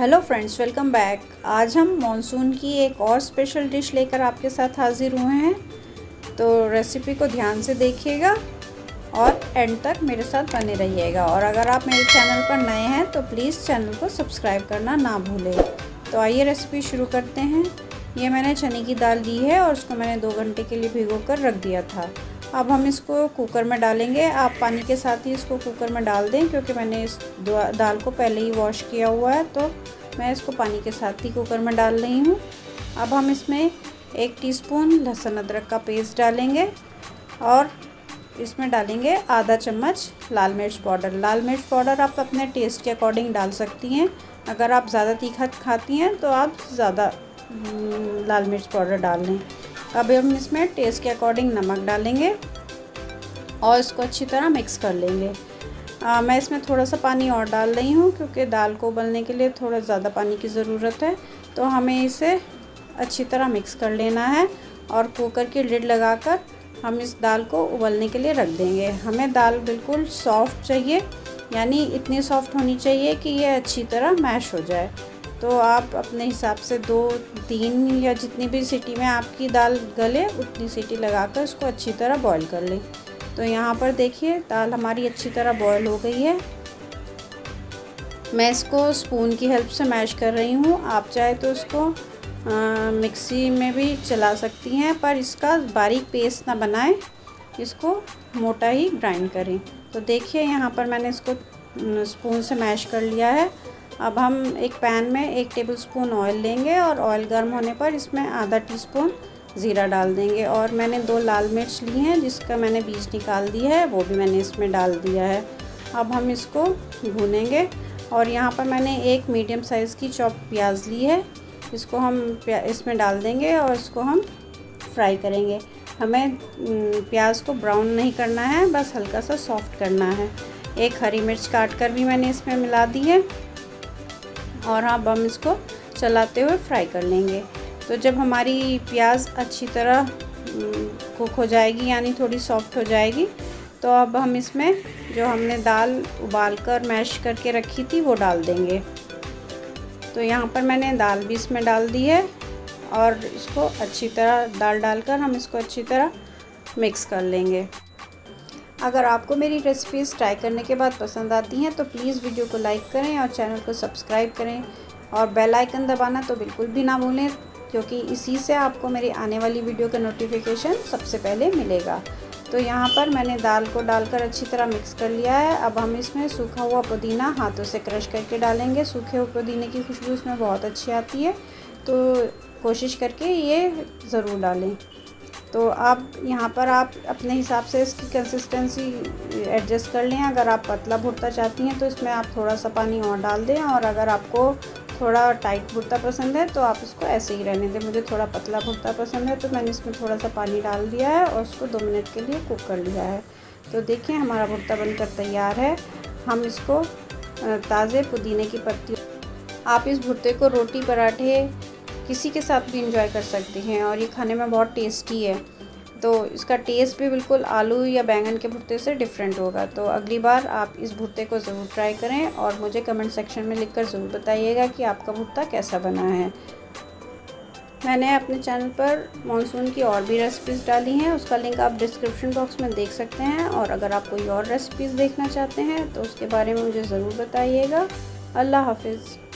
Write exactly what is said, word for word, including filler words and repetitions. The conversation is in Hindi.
Hello friends, welcome back. आज हम मॉनसून की एक और स्पेशल डिश लेकर आपके साथ हाजिर हुए हैं, तो रेसिपी को ध्यान से देखिएगा और एंड तक मेरे साथ बने रहिएगा। और अगर आप मेरे चैनल पर नए हैं तो प्लीज़ चैनल को सब्सक्राइब करना ना भूलें। तो आइए रेसिपी शुरू करते हैं। ये मैंने चने की दाल ली है और उसको मैंने दो घंटे के लिए भिगो कर रख दिया था। अब हम इसको कुकर में डालेंगे। आप पानी के साथ ही इसको कुकर में डाल दें, क्योंकि मैंने इस दाल को पहले ही वॉश किया हुआ है, तो मैं इसको पानी के साथ ही कुकर में डाल रही हूँ। अब हम इसमें एक टीस्पून लहसुन अदरक का पेस्ट डालेंगे और इसमें डालेंगे आधा चम्मच लाल मिर्च पाउडर। लाल मिर्च पाउडर आप अपने टेस्ट के अकॉर्डिंग डाल सकती हैं। अगर आप ज़्यादा तीखा खाती हैं तो आप ज़्यादा लाल मिर्च पाउडर डाल लें। अब हम इसमें टेस्ट के अकॉर्डिंग नमक डालेंगे और इसको अच्छी तरह मिक्स कर लेंगे। आ, मैं इसमें थोड़ा सा पानी और डाल रही हूँ, क्योंकि दाल को उबलने के लिए थोड़ा ज़्यादा पानी की ज़रूरत है। तो हमें इसे अच्छी तरह मिक्स कर लेना है और कुकर की लिड लगाकर हम इस दाल को उबलने के लिए रख देंगे। हमें दाल बिल्कुल सॉफ़्ट चाहिए, यानी इतनी सॉफ़्ट होनी चाहिए कि ये अच्छी तरह मैश हो जाए। तो आप अपने हिसाब से दो तीन या जितनी भी सीटी में आपकी दाल गले उतनी सीटी लगाकर इसको अच्छी तरह बॉईल कर लें। तो यहाँ पर देखिए दाल हमारी अच्छी तरह बॉईल हो गई है। मैं इसको स्पून की हेल्प से मैश कर रही हूँ। आप चाहे तो इसको आ, मिक्सी में भी चला सकती हैं, पर इसका बारीक पेस्ट ना बनाएं, इसको मोटा ही ग्राइंड करें। तो देखिए यहाँ पर मैंने इसको स्पून से मैश कर लिया है। अब हम एक पैन में एक टेबलस्पून ऑयल लेंगे और ऑयल गर्म होने पर इसमें आधा टीस्पून ज़ीरा डाल देंगे। और मैंने दो लाल मिर्च ली हैं, जिसका मैंने बीज निकाल दी है, वो भी मैंने इसमें डाल दिया है। अब हम इसको भूनेंगे। और यहाँ पर मैंने एक मीडियम साइज़ की चॉप प्याज ली है, इसको हम इसमें डाल देंगे और इसको हम फ्राई करेंगे। हमें प्याज को ब्राउन नहीं करना है, बस हल्का सा सॉफ्ट करना है। एक हरी मिर्च काट कर भी मैंने इसमें मिला दी है। और अब हम इसको चलाते हुए फ्राई कर लेंगे। तो जब हमारी प्याज अच्छी तरह कुक हो जाएगी, यानी थोड़ी सॉफ्ट हो जाएगी, तो अब हम इसमें जो हमने दाल उबाल कर मैश करके रखी थी वो डाल देंगे। तो यहाँ पर मैंने दाल भी इसमें डाल दी है और इसको अच्छी तरह दाल डालकर हम इसको अच्छी तरह मिक्स कर लेंगे। अगर आपको मेरी रेसिपीज़ ट्राई करने के बाद पसंद आती हैं तो प्लीज़ वीडियो को लाइक करें और चैनल को सब्सक्राइब करें और बेल आइकन दबाना तो बिल्कुल भी ना भूलें, क्योंकि इसी से आपको मेरी आने वाली वीडियो का नोटिफिकेशन सबसे पहले मिलेगा। तो यहाँ पर मैंने दाल को डालकर अच्छी तरह मिक्स कर लिया है। अब हम इसमें सूखा हुआ पुदीना हाथों से क्रश करके डालेंगे। सूखे हुए पुदीने की खुशबू इसमें बहुत अच्छी आती है, तो कोशिश करके ये ज़रूर डालें। तो आप यहाँ पर आप अपने हिसाब से इसकी कंसिस्टेंसी एडजस्ट कर लें। अगर आप पतला भुरता चाहती हैं तो इसमें आप थोड़ा सा पानी और डाल दें, और अगर आपको थोड़ा टाइट भुरता पसंद है तो आप इसको ऐसे ही रहने दें। मुझे थोड़ा पतला भुरता पसंद है, तो मैंने इसमें थोड़ा सा पानी डाल दिया है और उसको दो मिनट के लिए कुक कर लिया है। तो देखिए हमारा भुरता बनकर तैयार है। हम इसको ताज़े पुदीने की पत्ती, आप इस भुरते को रोटी पराठे किसी के साथ भी इंजॉय कर सकते हैं और ये खाने में बहुत टेस्टी है। तो इसका टेस्ट भी बिल्कुल आलू या बैंगन के भुरते से डिफरेंट होगा। तो अगली बार आप इस भुरते को ज़रूर ट्राई करें और मुझे कमेंट सेक्शन में लिखकर ज़रूर बताइएगा कि आपका भुरता कैसा बना है। मैंने अपने चैनल पर मॉनसून की और भी रेसिपीज़ डाली हैं, उसका लिंक आप डिस्क्रिप्शन बॉक्स में देख सकते हैं। और अगर आप कोई और रेसिपीज़ देखना चाहते हैं तो उसके बारे में मुझे ज़रूर बताइएगा। अल्लाह हाफिज़।